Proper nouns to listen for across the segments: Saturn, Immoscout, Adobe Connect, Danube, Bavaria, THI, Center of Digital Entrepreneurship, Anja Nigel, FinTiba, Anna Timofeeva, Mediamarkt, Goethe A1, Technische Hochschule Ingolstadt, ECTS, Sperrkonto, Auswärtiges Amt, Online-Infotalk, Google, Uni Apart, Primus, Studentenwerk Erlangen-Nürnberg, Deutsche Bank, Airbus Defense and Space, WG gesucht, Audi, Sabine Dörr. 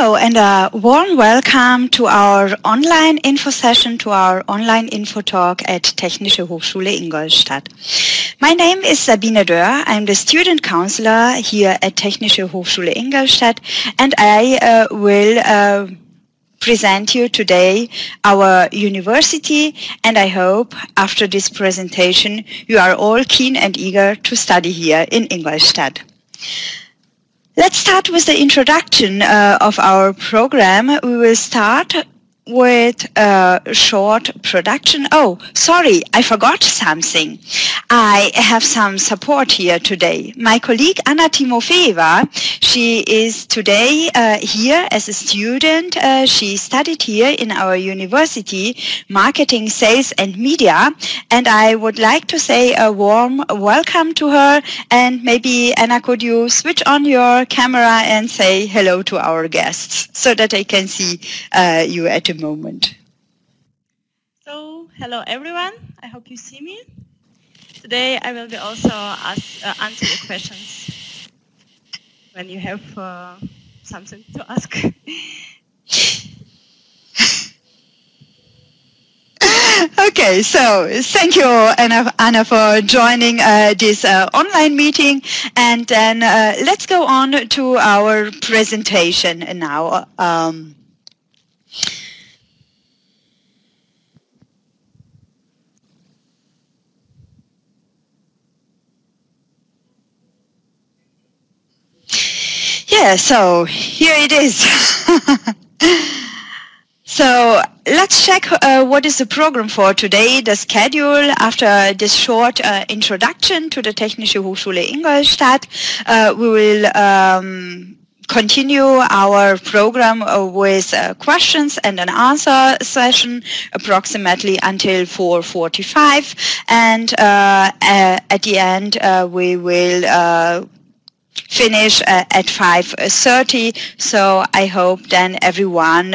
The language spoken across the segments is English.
Hello and a warm welcome to our online info session, to our online info talk at Technische Hochschule Ingolstadt. My name is Sabine Dörr. I'm the student counselor here at Technische Hochschule Ingolstadt, and I will present you today our university, and I hope after this presentation you are all keen and eager to study here in Ingolstadt. Let's start with the introduction of our program. We will start with a short production. Oh, sorry, I forgot something. I have some support here today. My colleague Anna Timofeeva, she is today here as a student. She studied here in our university, marketing, sales and media. And I would like to say a warm welcome to her. And maybe, Anna, could you switch on your camera and say hello to our guests so that I can see you at a moment. So, hello everyone. I hope you see me. Today I will be also answer your questions when you have something to ask. Okay, so thank you, Anna, for joining this online meeting, and then let's go on to our presentation now. Yeah, so here it is. So let's check what is the program for today, the schedule. After this short introduction to the Technische Hochschule Ingolstadt, we will continue our program with questions and an answer session approximately until 4:45, and at the end we will finish at 5:30, so I hope then everyone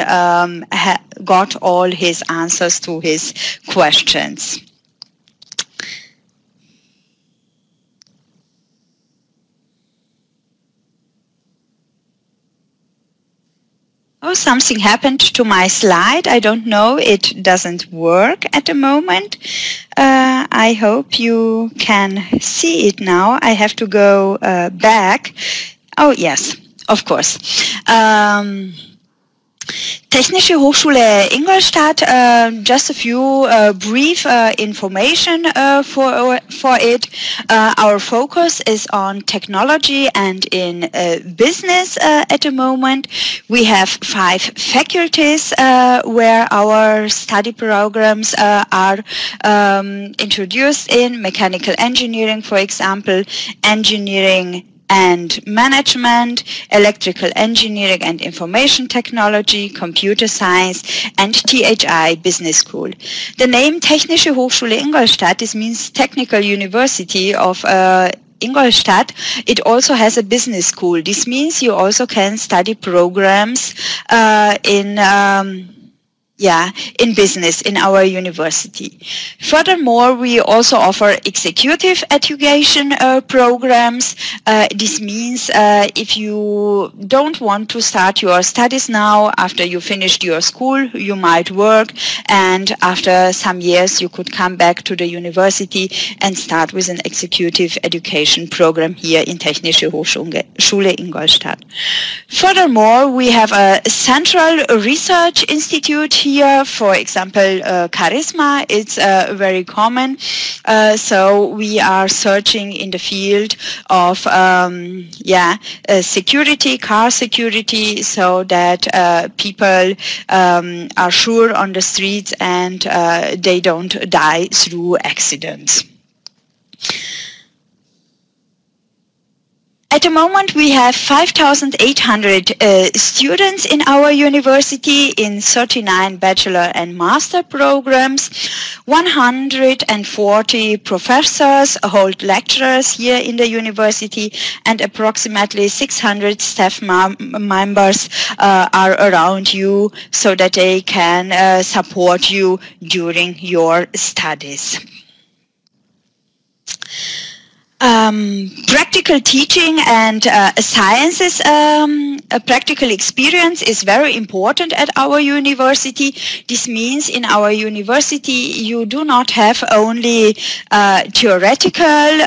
got all his answers to his questions. Oh, something happened to my slide. I don't know. It doesn't work at the moment. I hope you can see it now. I have to go back. Oh, yes, of course. Technische Hochschule Ingolstadt, just a few brief information for it. Our focus is on technology and in business at the moment. We have 5 faculties where our study programs are introduced in: mechanical engineering, for example, engineering and management, electrical engineering and information technology, computer science, and THI business school. The name Technische Hochschule Ingolstadt, this means Technical University of Ingolstadt. It also has a business school. This means you also can study programs in business in our university. Furthermore, we also offer executive education programs. This means if you don't want to start your studies now, after you finished your school, you might work, and after some years you could come back to the university and start with an executive education program here in Technische Hochschule Ingolstadt. Furthermore, we have a central research institute here, for example, charisma. It's very common. So we are searching in the field of security, car security, so that people are sure on the streets and they don't die through accidents. At the moment, we have 5,800 students in our university in 39 bachelor and master programs. 140 professors hold lectures here in the university, and approximately 600 staff members are around you so that they can support you during your studies. Practical teaching and sciences practical experience is very important at our university. This means in our university you do not have only theoretical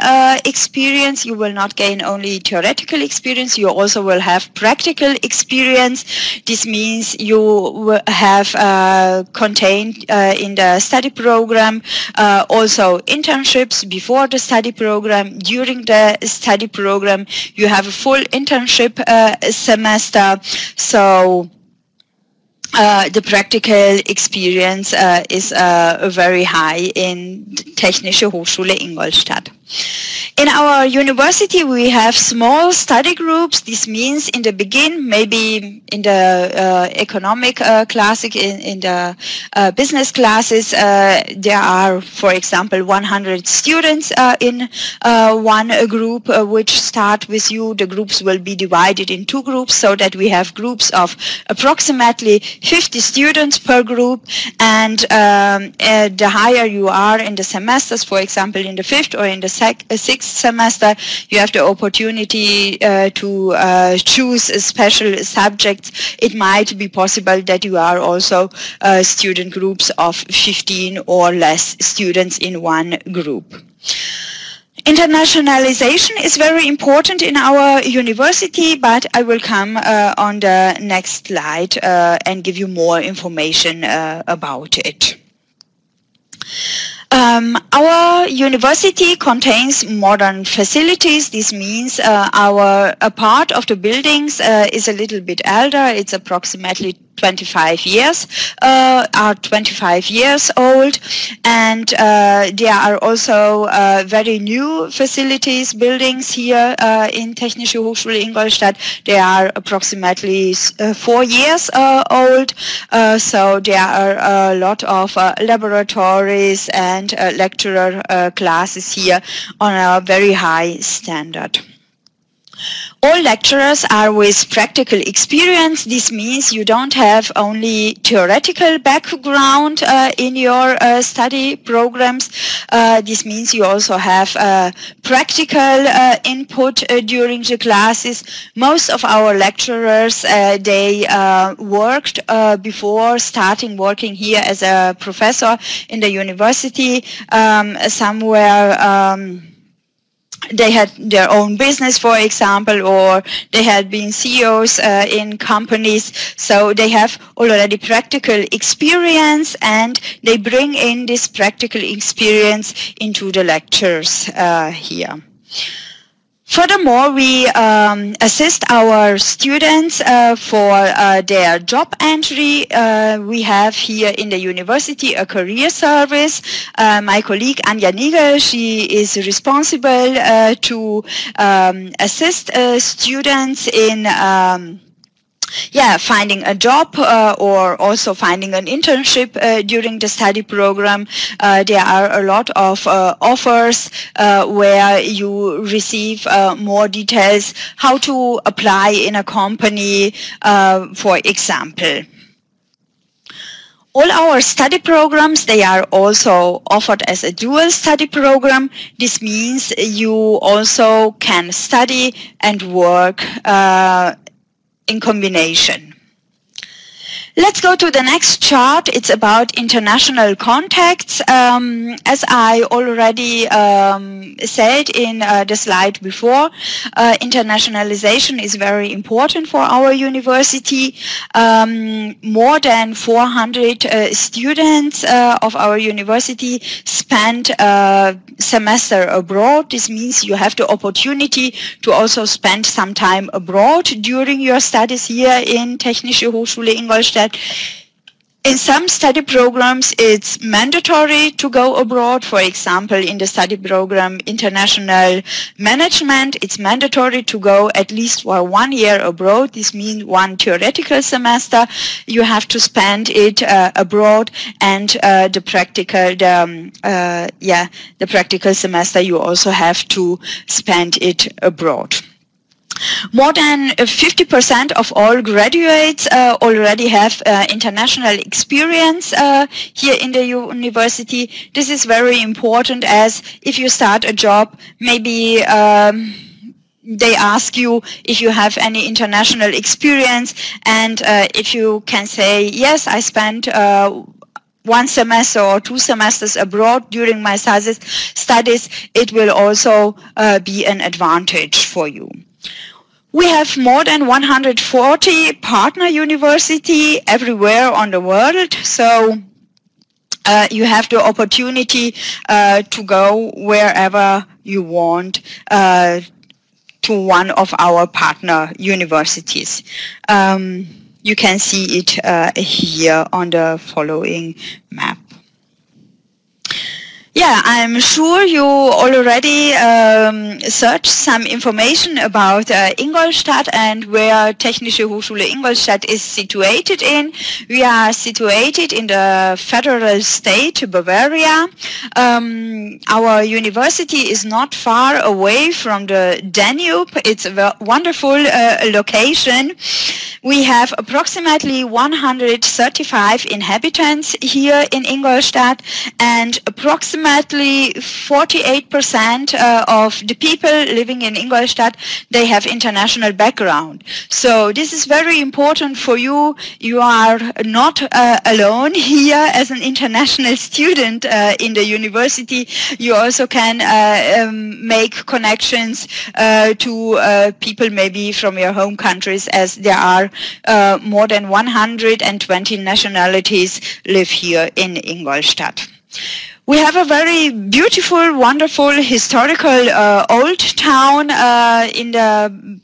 experience, you will not gain only theoretical experience, you also will have practical experience. This means you have contained in the study program also internships before the study program. During the study program, you have a full internship semester, so the practical experience is very high in Technische Hochschule Ingolstadt. In our university, we have small study groups. This means in the beginning, maybe in the economic class, in the business classes, there are, for example, 100 students in one group which start with you. The groups will be divided in two groups so that we have groups of approximately 50 students per group, and the higher you are in the semesters, for example, in the fifth or in the sixth semester, you have the opportunity to choose a special subject. It might be possible that you are also student groups of 15 or less students in one group. Internationalization is very important in our university, but I will come on the next slide and give you more information about it. Our university contains modern facilities. This means a part of the buildings is a little bit older. It's approximately 25 years old, and there are also very new facilities, buildings here in Technische Hochschule Ingolstadt. They are approximately 4 years old, so there are a lot of laboratories and lecturer classes here on a very high standard. All lecturers are with practical experience. This means you don't have only theoretical background in your study programs. This means you also have practical input during the classes. Most of our lecturers, they worked before starting working here as a professor in the university. They had their own business, for example, or they had been CEOs in companies, so they have already practical experience, and they bring in this practical experience into the lectures here. Furthermore, we assist our students for their job entry. We have here in the university a career service. My colleague Anja Nigel, she is responsible to assist students in finding a job or also finding an internship during the study program. There are a lot of offers where you receive more details how to apply in a company, for example. All our study programs, they are also offered as a dual study program. This means you also can study and work in combination. Let's go to the next chart. It's about international contacts. As I already said in the slide before, internationalization is very important for our university. More than 400 students of our university spend a semester abroad. This means you have the opportunity to also spend some time abroad during your studies here in Technische Hochschule Ingolstadt. In some study programs, it's mandatory to go abroad. For example, in the study program International Management, it's mandatory to go at least for 1 year abroad. This means one theoretical semester you have to spend it abroad, and the practical semester you also have to spend it abroad. More than 50% of all graduates already have international experience here in the university. This is very important, as if you start a job, maybe they ask you if you have any international experience, and if you can say, yes, I spent one semester or two semesters abroad during my studies, it will also be an advantage for you. We have more than 140 partner universities everywhere on the world, so you have the opportunity to go wherever you want to one of our partner universities. You can see it here on the following map. Yeah, I'm sure you already searched some information about Ingolstadt and where Technische Hochschule Ingolstadt is situated in. We are situated in the federal state Bavaria. Our university is not far away from the Danube. It's a wonderful location. We have approximately 135 inhabitants here in Ingolstadt, and approximately 48% of the people living in Ingolstadt, they have international background. So this is very important for you. You are not alone here as an international student in the university. You also can make connections to people maybe from your home countries, as there are more than 120 nationalities live here in Ingolstadt. We have a very beautiful, wonderful, historical old town in the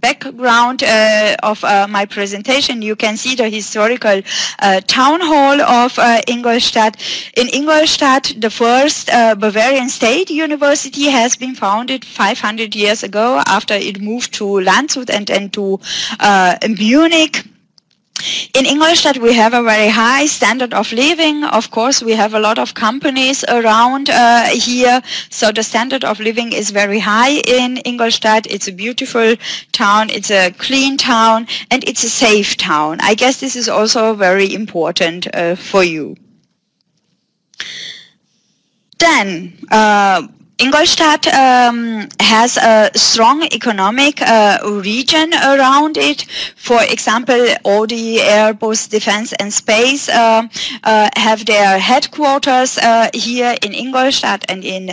background of my presentation. You can see the historical town hall of Ingolstadt. In Ingolstadt, the first Bavarian State University has been founded 500 years ago, after it moved to Landshut and then to Munich. In Ingolstadt, we have a very high standard of living. Of course, we have a lot of companies around here, so the standard of living is very high in Ingolstadt. It's a beautiful town, it's a clean town, and it's a safe town. I guess this is also very important for you. Then, Ingolstadt has a strong economic region around it. For example, Audi, Airbus Defense and Space have their headquarters here in Ingolstadt and in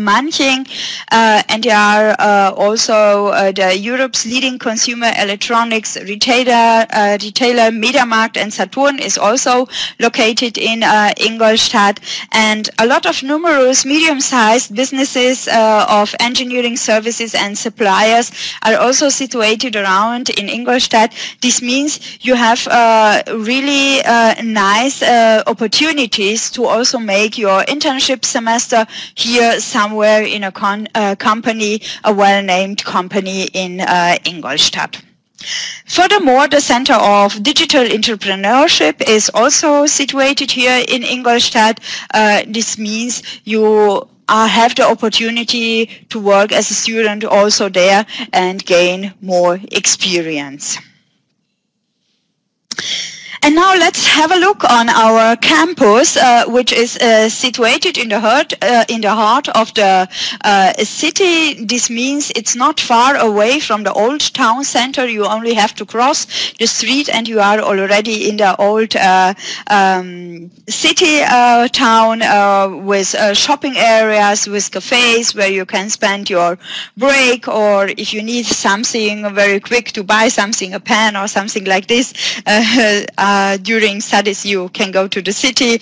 Manching. And they are also the Europe's leading consumer electronics retailer Mediamarkt, and Saturn is also located in Ingolstadt. And a lot of numerous medium-sized businesses of engineering services and suppliers are also situated around in Ingolstadt. This means you have really nice opportunities to also make your internship semester here somewhere in a company, a well-named company in Ingolstadt. Furthermore, the Center of Digital Entrepreneurship is also situated here in Ingolstadt. This means you have the opportunity to work as a student also there and gain more experience. And now let's have a look on our campus, which is situated in the heart of the city. This means it's not far away from the old town center. You only have to cross the street and you are already in the old city town with shopping areas, with cafes where you can spend your break, or if you need something very quick to buy something, a pen or something like this, during studies you can go to the city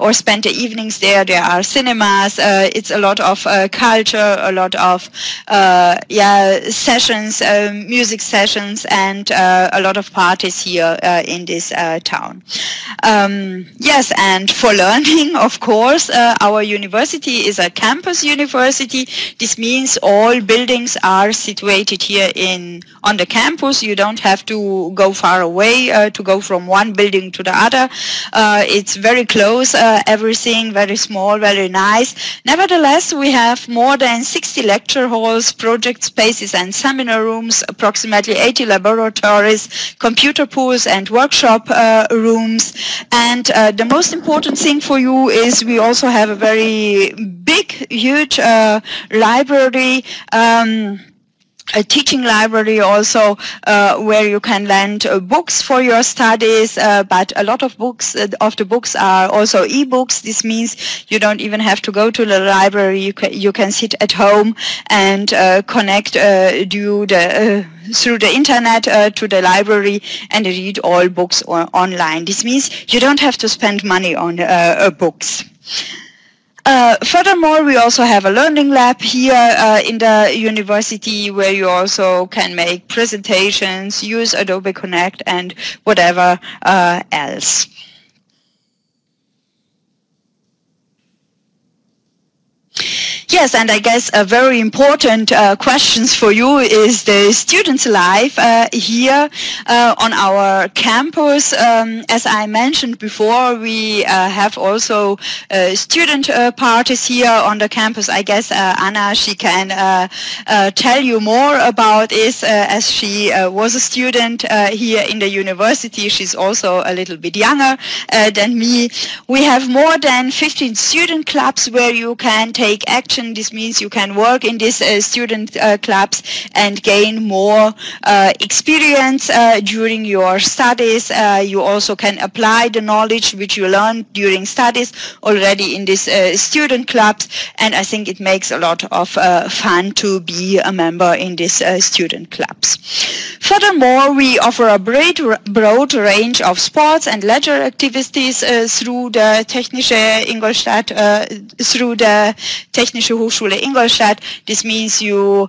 or spend the evenings there. There are cinemas. It's a lot of culture, a lot of sessions, music sessions, and a lot of parties here in this town. Yes, and for learning, of course, our university is a campus university. This means all buildings are situated here on the campus. You don't have to go far away to go from one building to the other. It's very close, everything very small, very nice. Nevertheless, we have more than 60 lecture halls, project spaces and seminar rooms, approximately 80 laboratories, computer pools and workshop rooms. And the most important thing for you is we also have a very big, huge library, a teaching library also, where you can lend books for your studies, but a lot of books are also e-books. This means you don't even have to go to the library. You can sit at home and connect through the internet to the library and read all books online. This means you don't have to spend money on books. Furthermore, we also have a learning lab here in the university where you also can make presentations, use Adobe Connect and whatever else. Yes, and I guess a very important questions for you is the students' life here on our campus. As I mentioned before, we have also student parties here on the campus. I guess Anna, she can tell you more about this as she was a student here in the university. She's also a little bit younger than me. We have more than 15 student clubs where you can take action. This means you can work in these student clubs and gain more experience during your studies. You also can apply the knowledge which you learned during studies already in these student clubs, and I think it makes a lot of fun to be a member in these student clubs. Furthermore, we offer a broad range of sports and leisure activities through the Technische Ingolstadt, through the Technische Hochschule Ingolstadt. This means you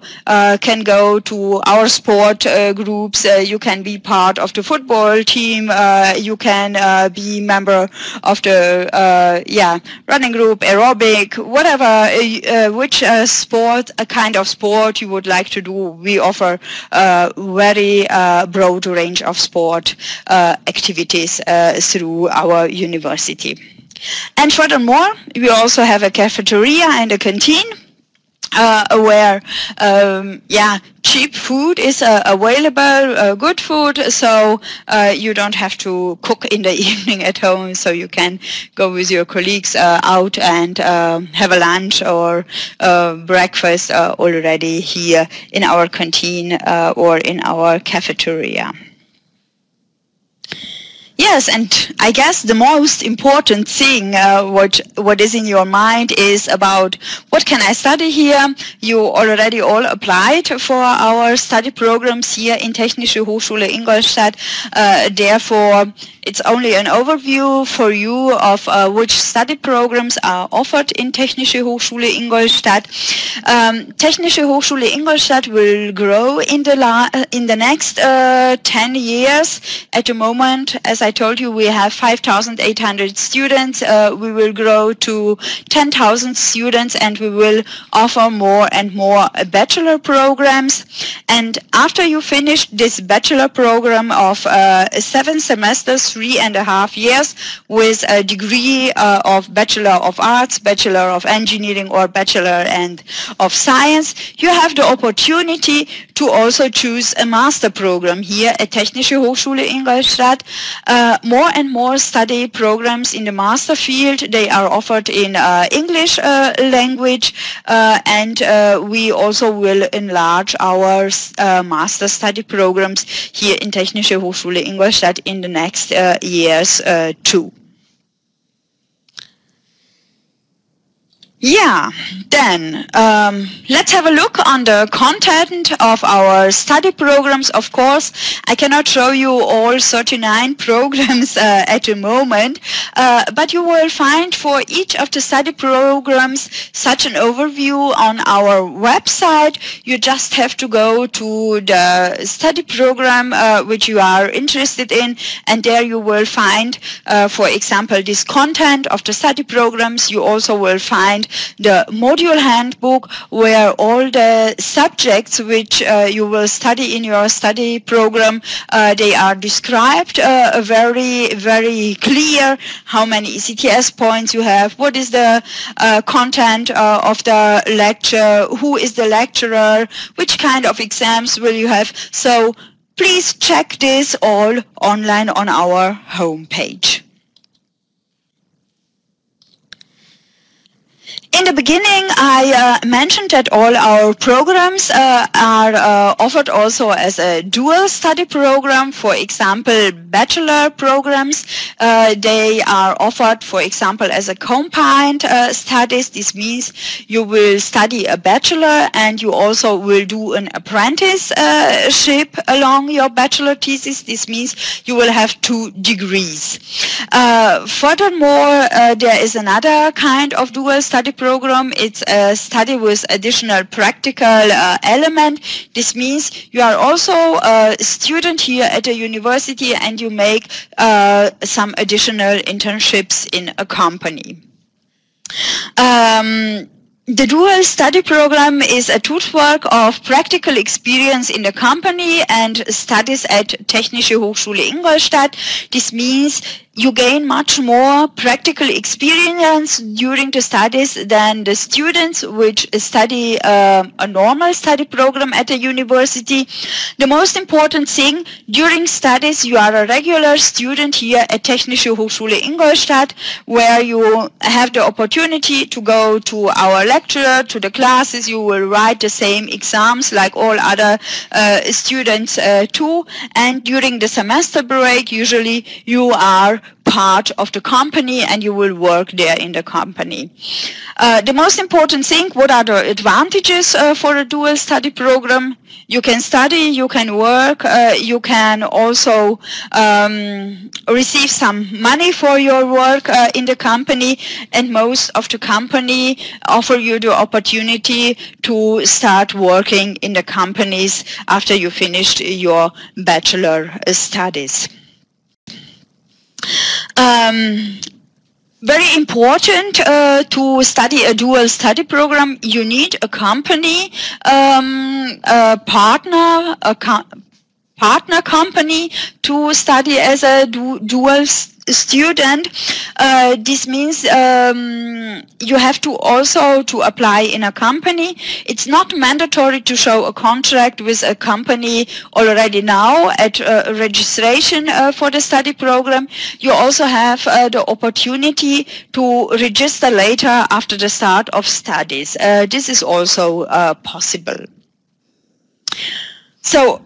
can go to our sport groups, you can be part of the football team, you can be member of the running group, aerobic, whatever, which sport, a kind of sport you would like to do. We offer very broad range of sport activities through our university. And furthermore, we also have a cafeteria and a canteen where cheap food is available, good food, so you don't have to cook in the evening at home, so you can go with your colleagues out and have a lunch or breakfast already here in our canteen or in our cafeteria. Yes, and I guess the most important thing what is in your mind is about what can I study here. You already all applied for our study programs here in Technische Hochschule Ingolstadt. Therefore, it's only an overview for you of which study programs are offered in Technische Hochschule Ingolstadt. Technische Hochschule Ingolstadt will grow in the next 10 years. At the moment, as I told you, we have 5,800 students. We will grow to 10,000 students, and we will offer more and more bachelor programs. And after you finish this bachelor program of 7 semesters, 3.5 years, with a degree of Bachelor of Arts, Bachelor of Engineering, or Bachelor and of Science, you have the opportunity to also choose a master program here at Technische Hochschule Ingolstadt. More and more study programs in the master field, they are offered in English language, and we also will enlarge our master study programs here in Technische Hochschule Ingolstadt in the next years too. Yeah, then let's have a look on the content of our study programs. Of course, I cannot show you all 39 programs at the moment, but you will find for each of the study programs such an overview on our website. You just have to go to the study program which you are interested in, and there you will find, for example, this content of the study programs. You also will find the module handbook where all the subjects which you will study in your study program, they are described very, very clear, how many ECTS points you have, what is the content of the lecture, who is the lecturer, which kind of exams will you have. So please check this all online on our homepage. In the beginning, I mentioned that all our programs are offered also as a dual study program. For example, bachelor programs, they are offered, for example, as a combined studies. This means you will study a bachelor and you also will do an apprenticeship along your bachelor thesis. This means you will have 2 degrees. Furthermore, there is another kind of dual study program. It's a study with additional practical element. This means you are also a student here at a university and you make some additional internships in a company. The dual study program is a toothwork of practical experience in the company and studies at Technische Hochschule Ingolstadt. This means you gain much more practical experience during the studies than the students which study a normal study program at a university. The most important thing, during studies you are a regular student here at Technische Hochschule Ingolstadt, where you have the opportunity to go to our lecturer, to the classes. You will write the same exams like all other students too, and during the semester break usually you are part of the company and you will work there in the company. The most important thing, what are the advantages for a dual study program? You can study, you can work, you can also receive some money for your work in the company, and most of the company offer you the opportunity to start working in the companies after you finished your bachelor studies. Very important to study a dual study program, you need a company, a partner, a partner company to study as a dual student. This means you have to also to apply in a company. It's not mandatory to show a contract with a company already now at registration for the study program. You also have the opportunity to register later after the start of studies. This is also possible. So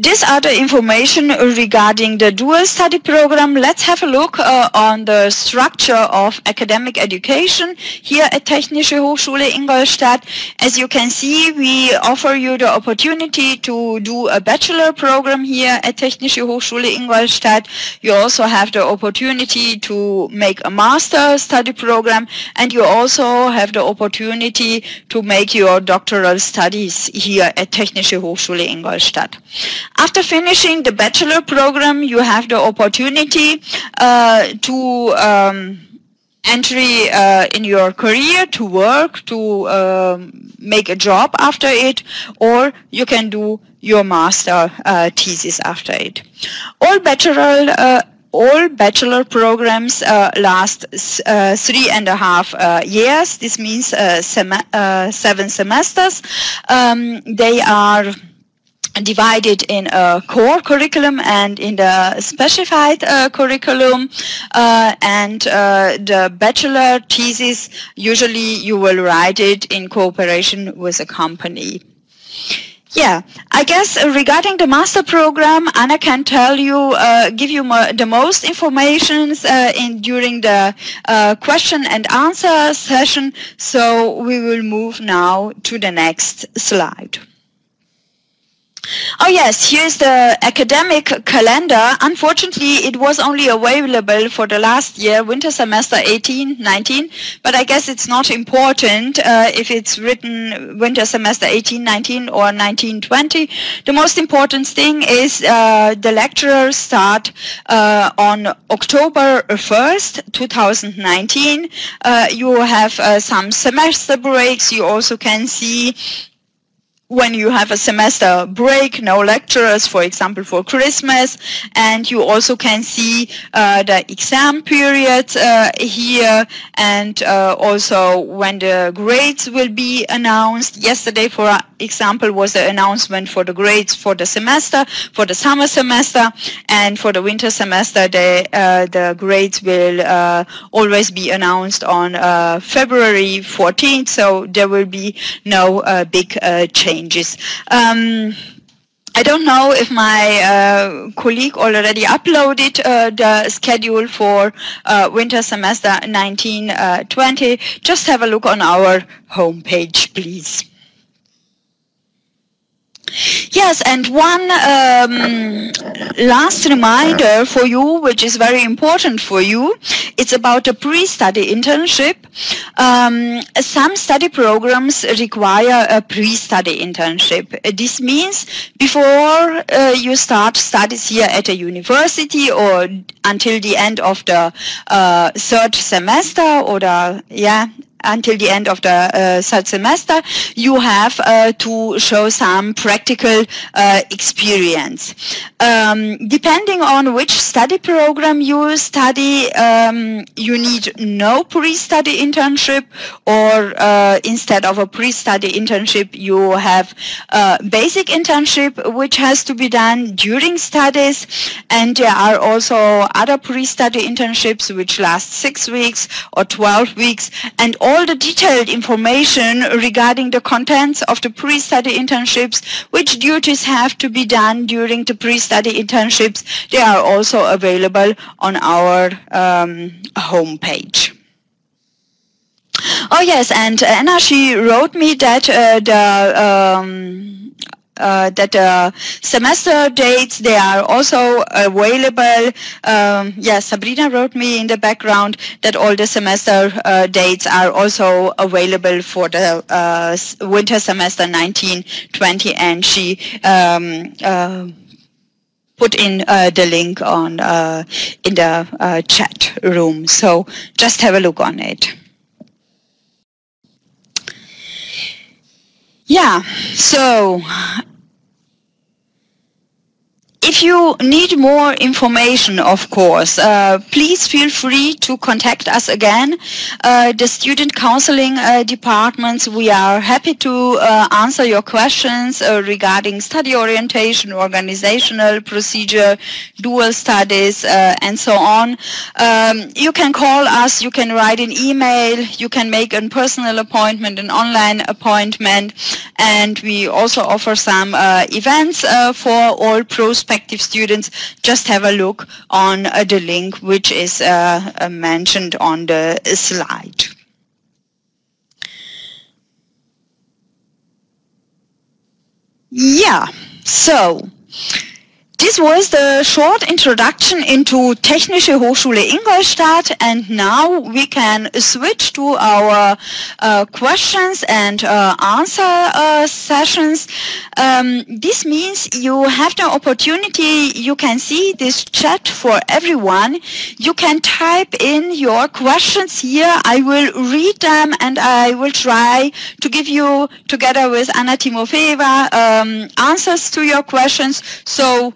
these are the information regarding the dual study program. Let's have a look on the structure of academic education here at Technische Hochschule Ingolstadt. As you can see, we offer you the opportunity to do a bachelor program here at Technische Hochschule Ingolstadt. You also have the opportunity to make a master study program, and you also have the opportunity to make your doctoral studies here at Technische Hochschule Ingolstadt. After finishing the bachelor program, you have the opportunity to entry in your career, to work, to make a job after it, or you can do your master thesis after it. All bachelor programs last 3.5 years. This means 7 semesters. They are divided in a core curriculum and in the specified curriculum, and the bachelor thesis, usually you will write it in cooperation with a company. Yeah, I guess regarding the master program, Anna can tell you, give you the most information during the question and answer session, so we will move now to the next slide. Oh yes, here's the academic calendar. Unfortunately, it was only available for the last year, winter semester 18-19, but I guess it's not important if it's written winter semester 18-19 or 19-20. The most important thing is the lecturers start on October 1st, 2019. You have some semester breaks. You also can see when you have a semester break, no lecturers, for example, for Christmas, and you also can see the exam periods here, and also when the grades will be announced. Yesterday, for example, was the announcement for the grades for the semester, for the summer semester, and for the winter semester, the grades will always be announced on February 14th, so there will be no big change. I don't know if my colleague already uploaded the schedule for winter semester 19-20. Just have a look on our homepage, please. Yes, and one last reminder for you, which is very important for you, it's about a pre-study internship. Some study programs require a pre-study internship. This means before you start studies here at a university or until the end of the third semester or the, until the end of the third semester, you have to show some practical experience. Depending on which study program you study, you need no pre-study internship, or instead of a pre-study internship, you have a basic internship, which has to be done during studies. And there are also other pre-study internships, which last 6 weeks or 12 weeks. And all the detailed information regarding the contents of the pre-study internships, which duties have to be done during the pre-study internships, they are also available on our homepage. Oh yes, and Anna, she wrote me that the semester dates, they are also available. Yeah, Sabrina wrote me in the background that all the semester dates are also available for the winter semester 19-20, and she put in the link on in the chat room. So just have a look on it. Yeah, so if you need more information, of course, please feel free to contact us again. The student counseling departments, we are happy to answer your questions regarding study orientation, organizational procedure, dual studies, and so on. You can call us, you can write an email, you can make a personal appointment, an online appointment, and we also offer some events for all prospects students. Just have a look on the link which is mentioned on the slide. Yeah, so this was the short introduction into Technische Hochschule Ingolstadt, and now we can switch to our questions and answer sessions. This means you have the opportunity, you can see this chat for everyone. You can type in your questions here. I will read them and I will try to give you, together with Anna Timofeeva, answers to your questions. So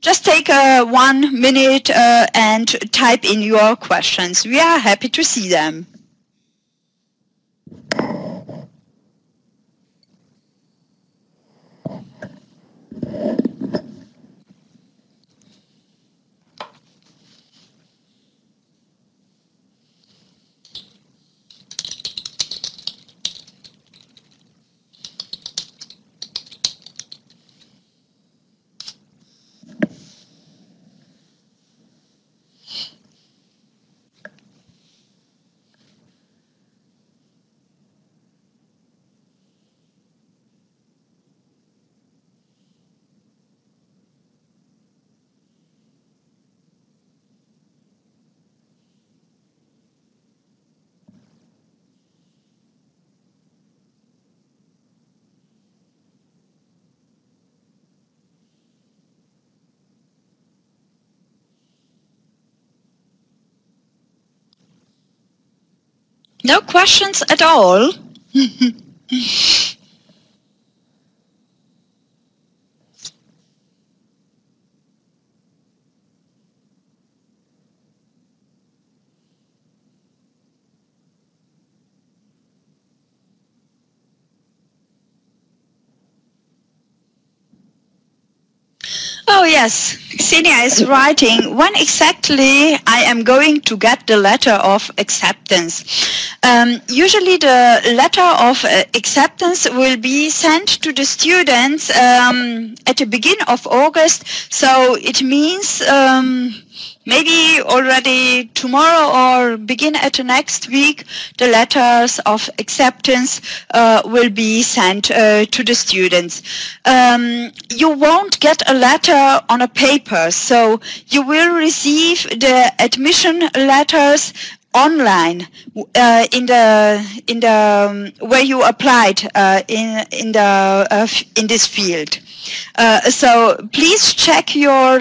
just take 1 minute and type in your questions. We are happy to see them. No questions at all. Oh yes, Xenia is writing, when exactly I am going to get the letter of acceptance. Usually the letter of acceptance will be sent to the students at the beginning of August, so it means maybe already tomorrow or begin at the next week the letters of acceptance will be sent to the students. You won't get a letter on a paper, so you will receive the admission letters online in the where you applied in this field. So please check your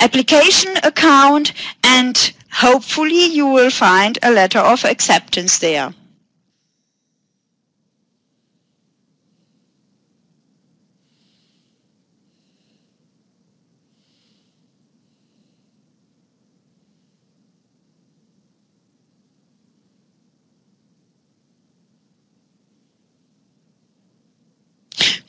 application account and hopefully you will find a letter of acceptance there.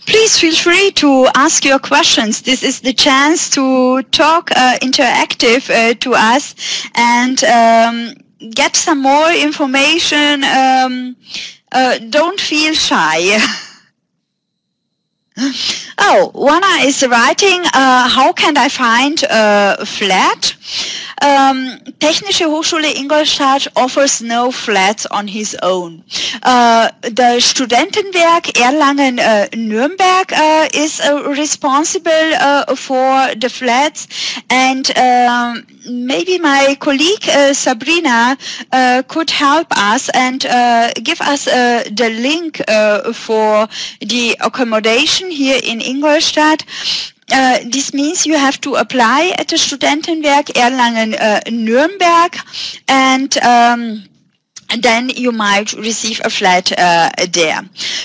Please feel free to ask your questions. This is the chance to talk interactive to us and get some more information. Don't feel shy. Oh, Juana is writing, how can I find a flat? Technische Hochschule Ingolstadt offers no flats on his own. The Studentenwerk Erlangen-Nürnberg is responsible for the flats, and maybe my colleague Sabrina could help us and give us the link for the accommodation here in Ingolstadt. This means you have to apply at the Studentenwerk Erlangen-Nürnberg and then you might receive a flat there.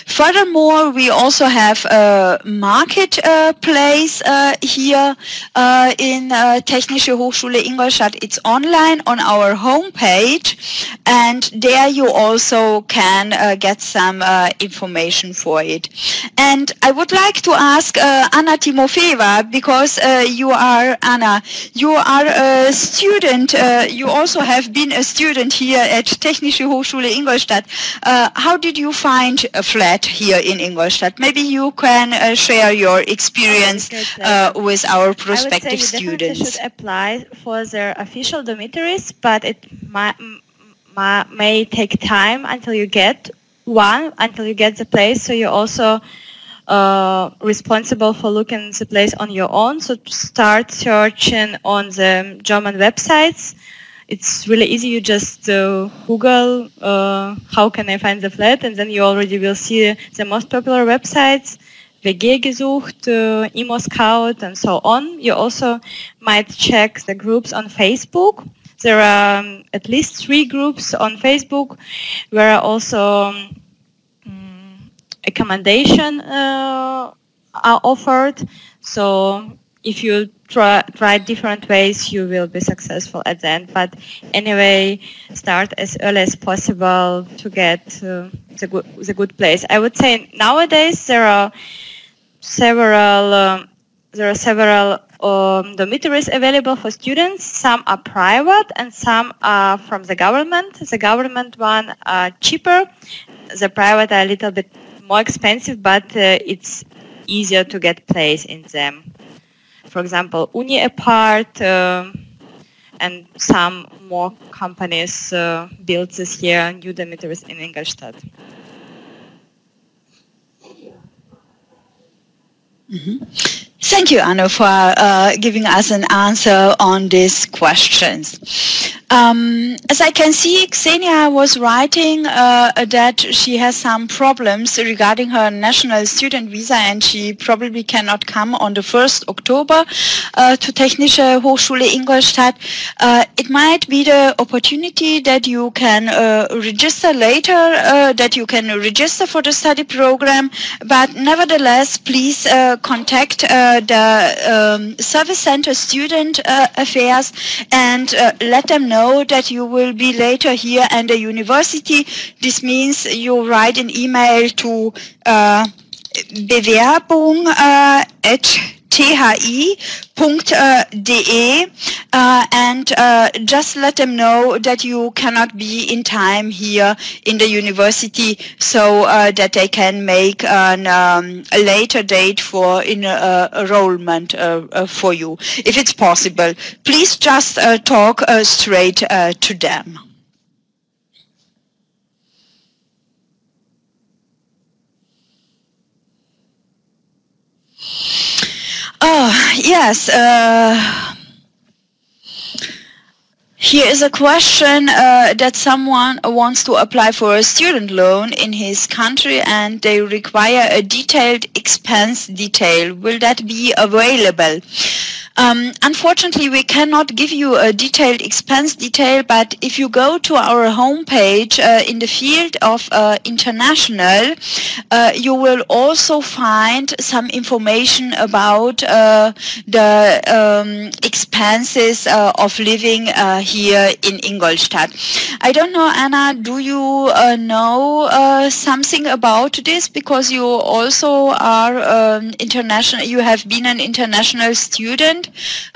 Furthermore, we also have a marketplace here in Technische Hochschule Ingolstadt. It's online on our homepage, and there you also can get some information for it. And I would like to ask Anna Timofeeva, because you are, Anna, you are a student, you also have been a student here at Technische Hochschule Ingolstadt. How did you find a flat here in Ingolstadt? Maybe you can share your experience with our prospective students. I would say you should apply for their official dormitories, but it may take time until you get one, until you get the place. So you're also responsible for looking the place on your own. So start searching on the German websites. It's really easy, you just Google how can I find the flat, and then you already will see the most popular websites, WG gesucht, Immoscout, and so on. You also might check the groups on Facebook. There are at least 3 groups on Facebook where also accommodation are offered. So if you try different ways, you will be successful at the end. But anyway, start as early as possible to get the good place. I would say nowadays there are several dormitories available for students. Some are private and some are from the government. The government one are cheaper. The private are a little bit more expensive, but it's easier to get place in them. For example, Uni Apart and some more companies built this year new dormitories in Ingolstadt. Mm-hmm. Thank you, Anna, for giving us an answer on these questions. As I can see, Xenia was writing that she has some problems regarding her national student visa and she probably cannot come on the 1st October to Technische Hochschule Ingolstadt. It might be the opportunity that you can register later, that you can register for the study program, but nevertheless, please contact the Service Center Student Affairs and let them know that you will be later here at the university. This means you write an email to Bewerbung at thi.de and just let them know that you cannot be in time here in the university, so that they can make an, a later date for enrollment for you, if it's possible. Please just talk straight to them. Oh, yes. Here is a question that someone wants to apply for a student loan in his country and they require a detailed expense detail. Will that be available? Unfortunately, we cannot give you a detailed expense detail, but if you go to our homepage in the field of international, you will also find some information about the expenses of living here in Ingolstadt. I don't know, Anna, do you know something about this? Because you also are international, you have been an international student.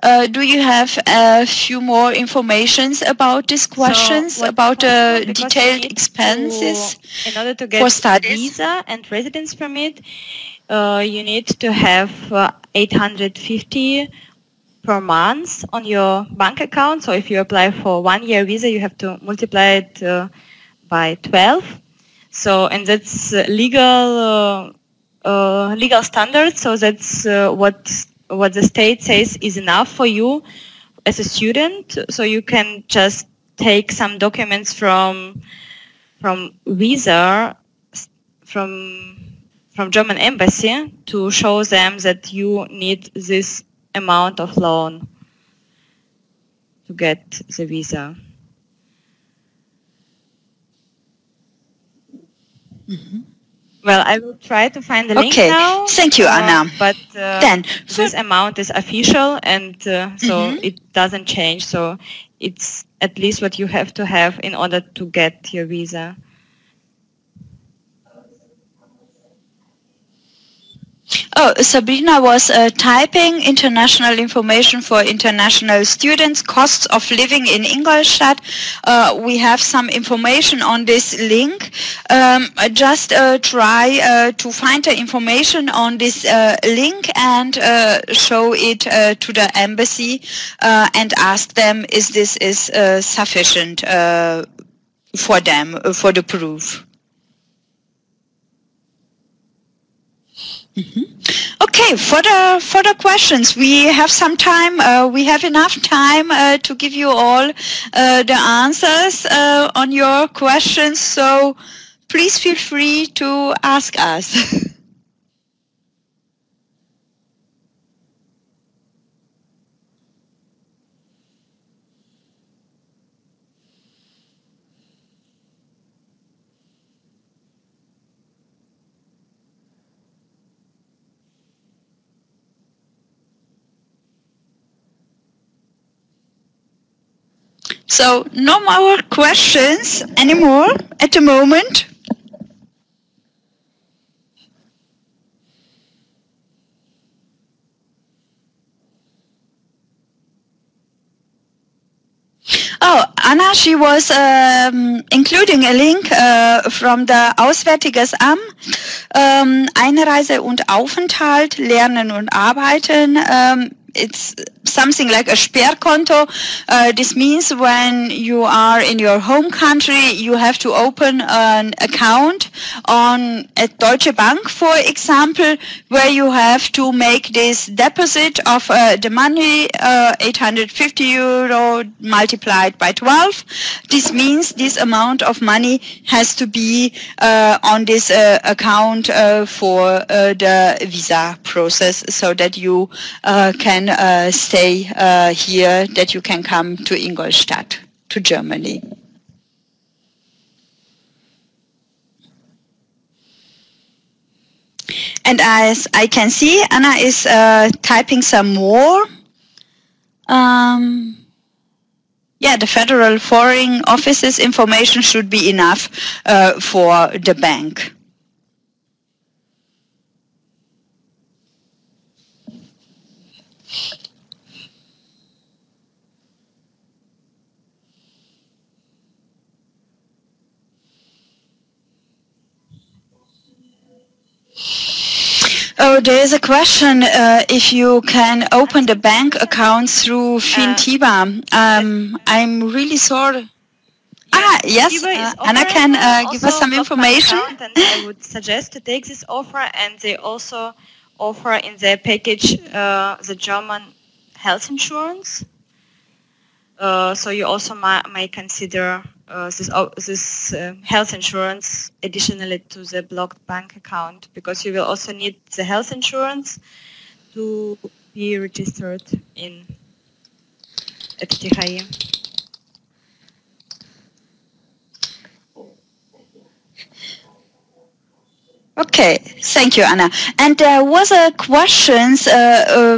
Do you have a few more informations about these questions, so about the detailed expenses to, in order to get for studies? Visa and residence permit, you need to have 850 per month on your bank account. So if you apply for 1 year visa, you have to multiply it by 12. So, and that's legal standard. So that's what the state says is enough for you as a student, so you can just take some documents from German embassy to show them that you need this amount of loan to get the visa. Mm-hmm. Well, I will try to find the link now. Okay, thank you, Anna. But then this amount is official, and so it doesn't change. So it's at least what you have to have in order to get your visa. Oh, Sabrina was typing international information for international students, costs of living in Ingolstadt. We have some information on this link. Just try to find the information on this link and show it to the embassy and ask them if this is sufficient for them, for the proof. Mm-hmm. Okay, for the questions, we have some time. We have enough time to give you all the answers on your questions. So please feel free to ask us. So no more questions anymore at the moment. Oh, Anna, she was including a link from the Auswärtiges Amt, Einreise und Aufenthalt, Lernen und Arbeiten. it's something like a Sperrkonto. This means when you are in your home country, you have to open an account on at Deutsche Bank, for example, where you have to make this deposit of the money, 850 euro multiplied by 12. This means this amount of money has to be on this account for the visa process, so that you can stay here, that you can come to Ingolstadt, to Germany. And as I can see, Anna is typing some more. Yeah, the Federal Foreign Office's information should be enough for the bank. Oh, there is a question if you can open the bank account through FinTiba. I'm really sorry. Ah, yes, Anna can give us some information. And I would suggest to take this offer, and they also offer in their package the German health insurance. So you also may consider this health insurance additionally to the blocked bank account, because you will also need the health insurance to be registered in at THI. Okay, thank you, Anna. And there was a question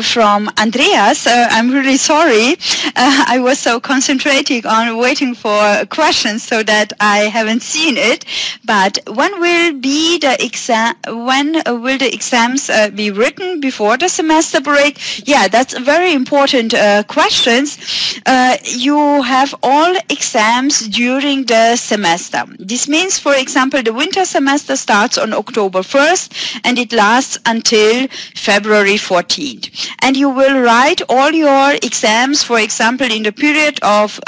from Andreas. I'm really sorry. I was so concentrating on waiting for questions so that I haven't seen it. But when will be the exam? When will the exams be written before the semester break? Yeah, that's a very important questions. You have all exams during the semester. This means, for example, the winter semester starts on October 1st, and it lasts until February 14th. And you will write all your exams, for example, in the period of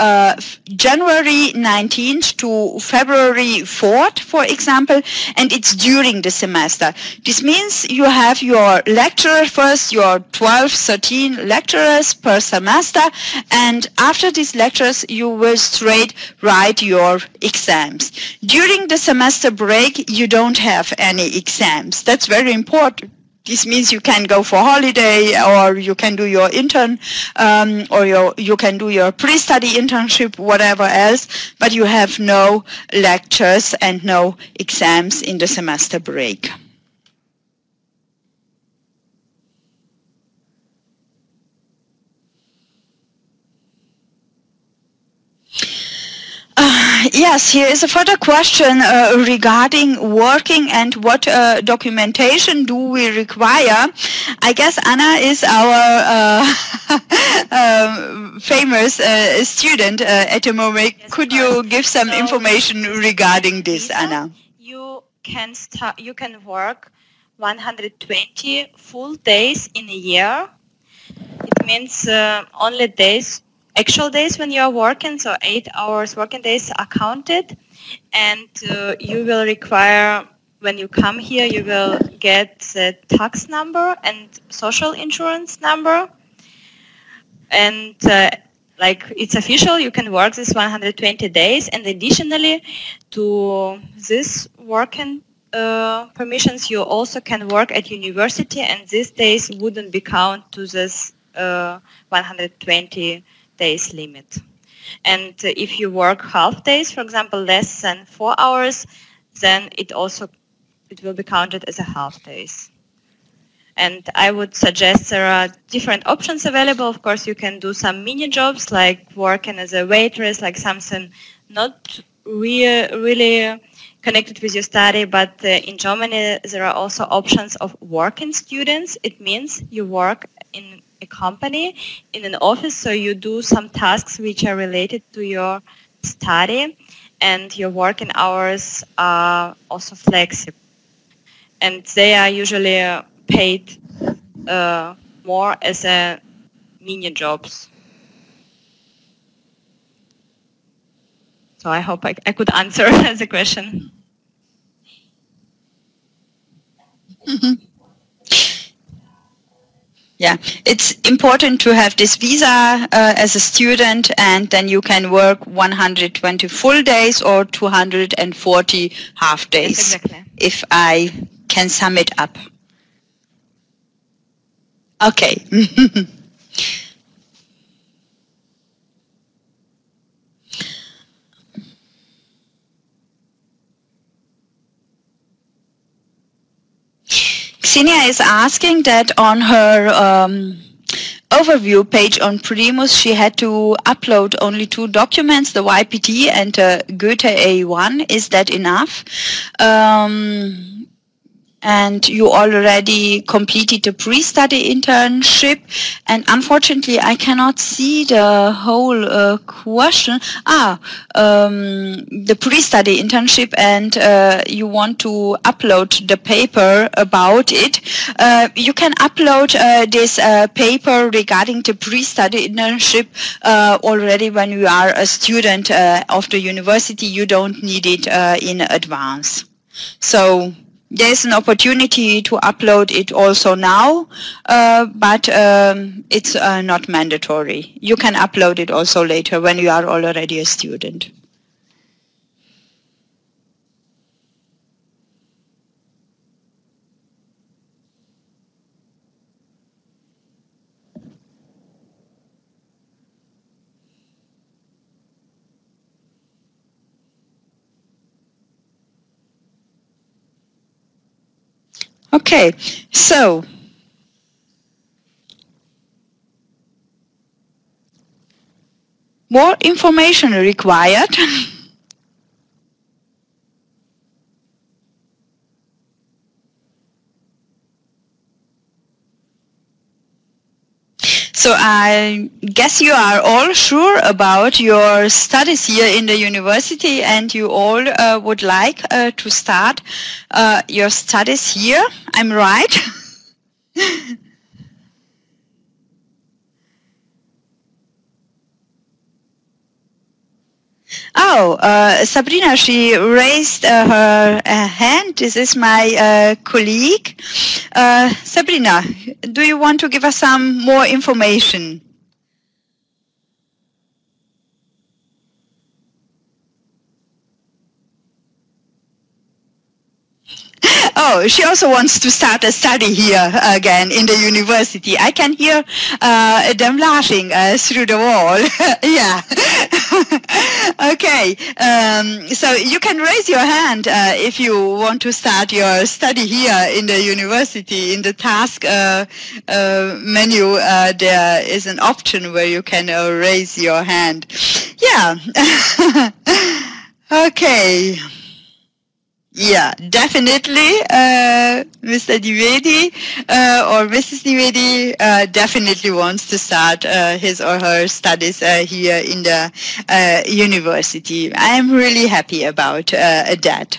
January 19th to February 4th, for example, and it's during the semester. This means you have your lecturer first, your 12, 13 lecturers per semester, and after these lectures you will straight write your exams. During the semester break you don't have any exams. That's very important. This means you can go for holiday, or you can do your intern, or you can do your pre-study internship, whatever else, but you have no lectures and no exams in the semester break. Yes, here is a further question regarding working and what documentation do we require. I guess Anna is our famous student at the moment. Yes, could you give some information regarding this, Anna? You can work 120 full days in a year. It means only days. Actual days when you are working, so 8 hours working days are counted, and you will require, when you come here, you will get the tax number and social insurance number, and like it's official, you can work this 120 days, and additionally to this working permissions, you also can work at university, and these days wouldn't be counted to this 120 days limit. And if you work half days, for example, less than 4 hours, then it will be counted as a half days. And I would suggest there are different options available. Of course, you can do some mini jobs, like working as a waitress, like something not really connected with your study, but in Germany there are also options of working students. It means you work in a company, in an office, so you do some tasks which are related to your study, and your working hours are also flexible, and they are usually paid more as a Minijobs. So I hope I could answer the question. Mm-hmm. Yeah, it's important to have this visa as a student, and then you can work 120 full days or 240 half days. Yes, exactly. If I can sum it up. Okay. Xenia is asking that on her overview page on Primus, she had to upload only 2 documents, the YPT and Goethe A1. Is that enough? And you already completed a pre-study internship, and unfortunately I cannot see the whole question. The pre-study internship, and you want to upload the paper about it. You can upload this paper regarding the pre-study internship already when you are a student of the university. You don't need it in advance. So there's an opportunity to upload it also now, but it's not mandatory. You can upload it also later when you are already a student. Okay, so more information required. So I guess you are all sure about your studies here in the university, and you all would like to start your studies here. I'm right? Oh, Sabrina, she raised her hand. This is my colleague. Sabrina, do you want to give us some more information? Oh, she also wants to start a study here again in the university. I can hear them laughing through the wall. Yeah. Okay. So you can raise your hand if you want to start your study here in the university. In the task menu, there is an option where you can raise your hand. Yeah. Okay. Yeah, definitely, Mr. Dwivedi or Mrs. Dwivedi definitely wants to start his or her studies here in the university. I am really happy about that.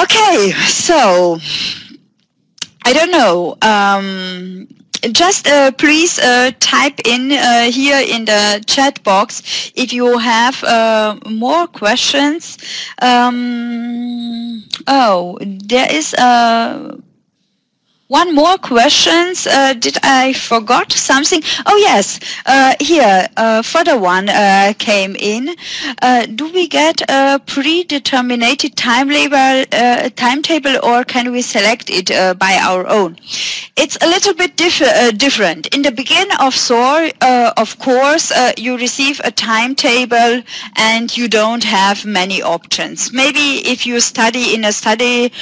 Okay, so I don't know. Just please type in here in the chat box if you have more questions. Oh, there is one more question. Did I forgot something? Oh yes, here further one came in. Do we get a predetermined timetable, or can we select it by our own? It's a little bit different. In the beginning of SOAR, of course, you receive a timetable and you don't have many options. Maybe if you study in a study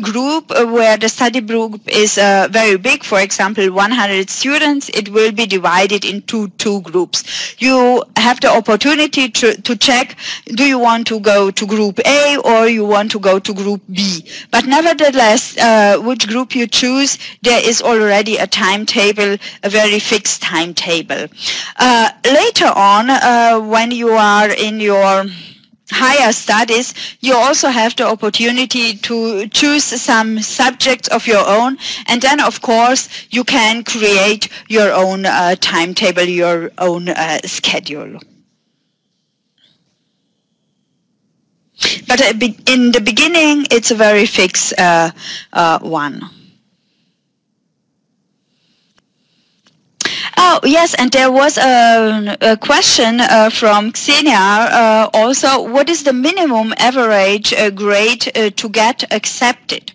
group where the study group is very big, for example 100 students, it will be divided into 2 groups. You have the opportunity to check, do you want to go to group A or you want to go to group B? But nevertheless, which group you choose, there is already a timetable, a very fixed timetable. Later on, when you are in your higher studies, you also have the opportunity to choose some subjects of your own, and then of course you can create your own timetable, your own schedule. But in the beginning it's a very fixed one. Oh, yes, and there was a question from Xenia also, what is the minimum average grade to get accepted?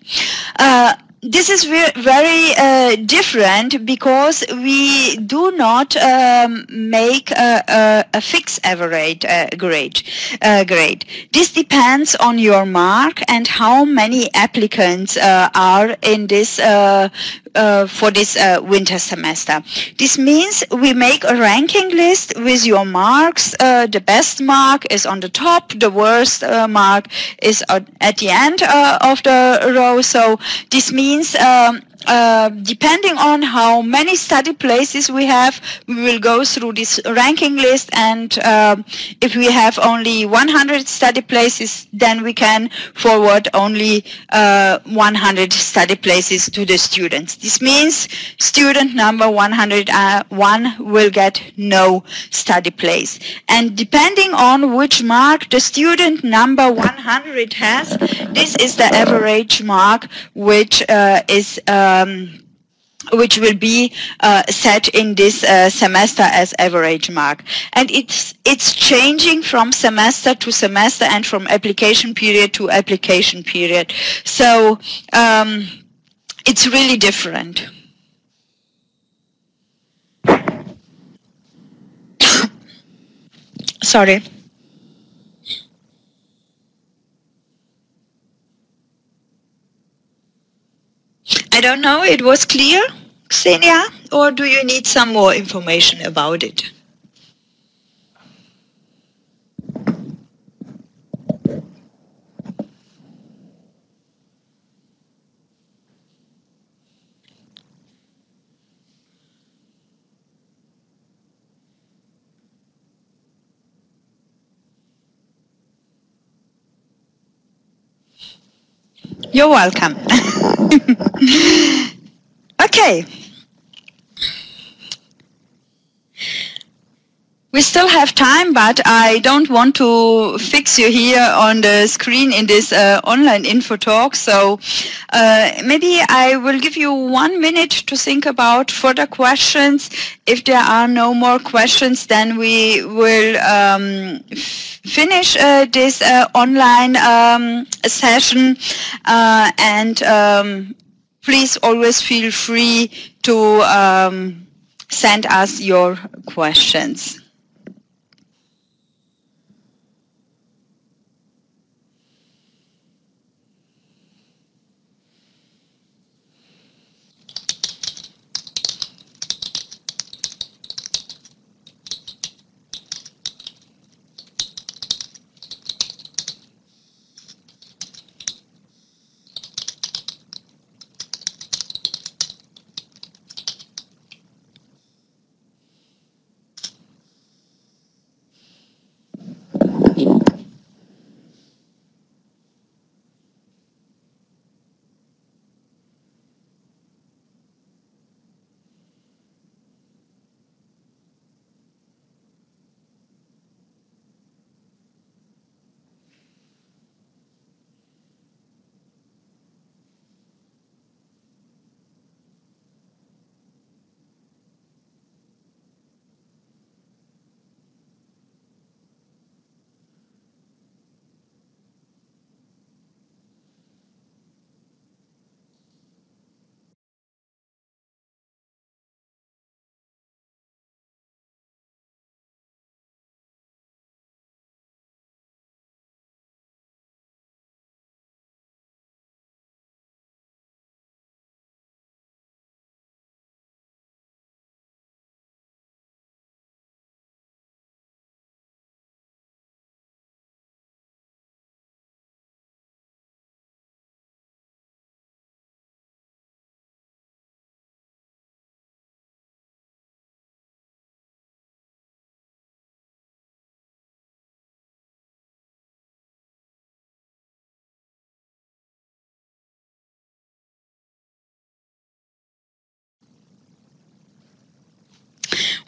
This is very different because we do not make a fixed average grade. This depends on your mark and how many applicants are in this for this winter semester. This means we make a ranking list with your marks. The best mark is on the top, the worst mark is at the end of the row. So this means depending on how many study places we have, we will go through this ranking list, and if we have only 100 study places, then we can forward only 100 study places to the students. This means student number 101 will get no study place. And depending on which mark the student number 100 has, this is the average mark which is which will be set in this semester as average mark. And it's changing from semester to semester and from application period to application period. So it's really different. Sorry. I don't know, it was clear, Xenia, or do you need some more information about it? You're welcome. Okay. We still have time, but I don't want to fix you here on the screen in this online info talk. So maybe I will give you 1 minute to think about further questions. If there are no more questions, then we will finish this online session. Please always feel free to send us your questions.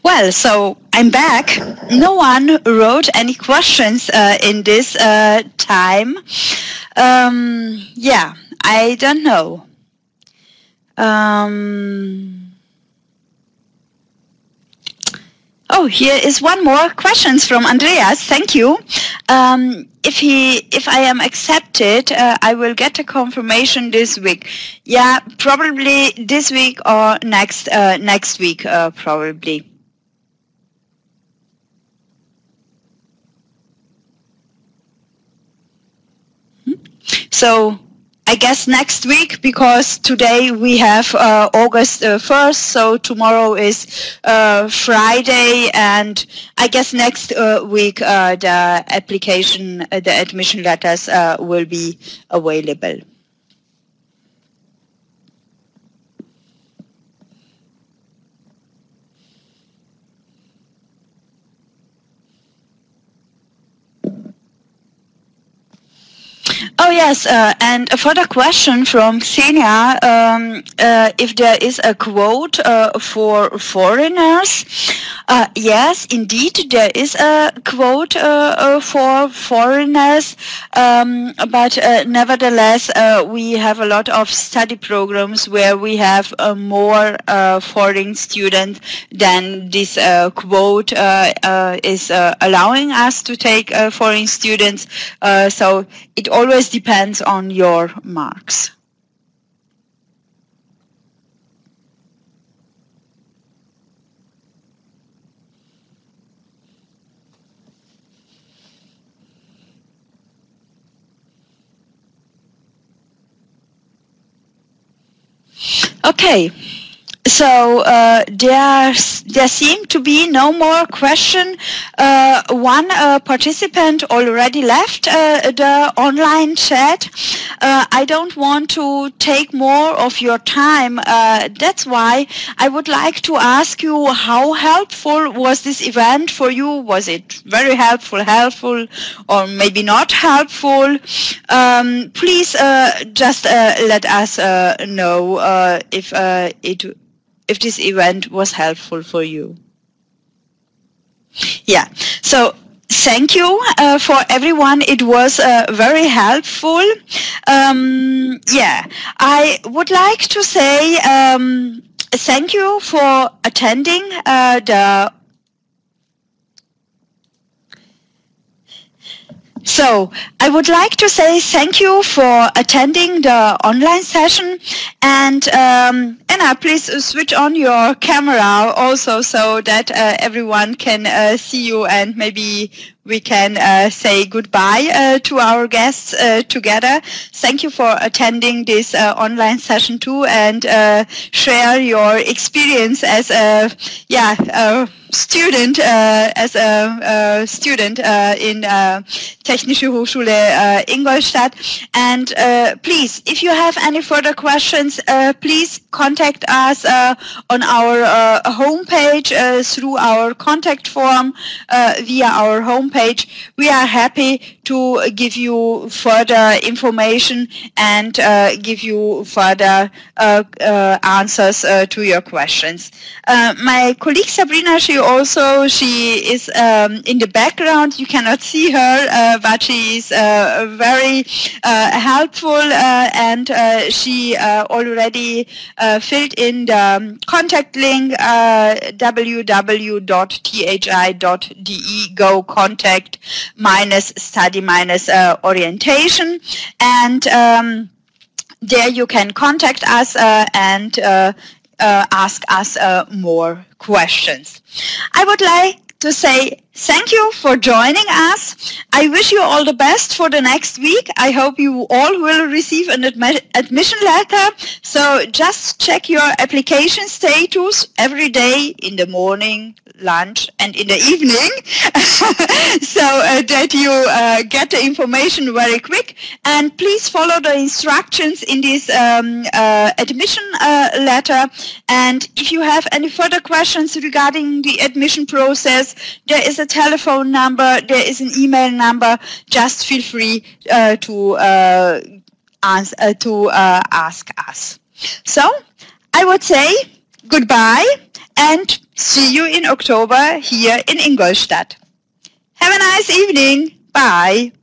Well, so I'm back. No one wrote any questions in this time. Yeah, I don't know. Oh, here is one more question from Andreas. Thank you. If I am accepted, I will get a confirmation this week. Yeah, probably this week or next week, probably. So I guess next week, because today we have August 1st, so tomorrow is Friday, and I guess next week the application, the admission letters will be available. Oh yes, and a further question from Xenia, if there is a quote for foreigners. Yes, indeed, there is a quote for foreigners, but nevertheless, we have a lot of study programs where we have more foreign students than this quote is allowing us to take foreign students, so it always depends on your marks. Okay, so there seem to be no more question. One participant already left the online chat. I don't want to take more of your time. That's why I would like to ask you, how helpful was this event for you? Was it very helpful, or maybe not helpful? Please just let us know if this event was helpful for you. Yeah, so thank you for everyone. It was very helpful. Yeah, I would like to say thank you for attending the... So, I would like to say thank you for attending the online session, and Anna, please switch on your camera also, so that everyone can see you, and maybe we can say goodbye to our guests together. Thank you for attending this online session too, and share your experience as a, yeah, student, as a student in Technische Hochschule Ingolstadt. And please, if you have any further questions, please contact us on our homepage through our contact form via our homepage. We are happy to give you further information and give you further answers to your questions. My colleague Sabrina, she is in the background. You cannot see her, but she is very helpful, and she already filled in the contact link, www.thi.de/contact-study-orientation, and there you can contact us and ask us more questions. I would like to say thank you for joining us. I wish you all the best for the next week. I hope you all will receive an admission letter. So just check your application status every day in the morning, lunch, and in the evening, so that you get the information very quick. And please follow the instructions in this admission letter. And if you have any further questions regarding the admission process, there is a telephone number, there is an email number. Just feel free to ask us. So I would say goodbye, and see you in October here in Ingolstadt. Have a nice evening. Bye.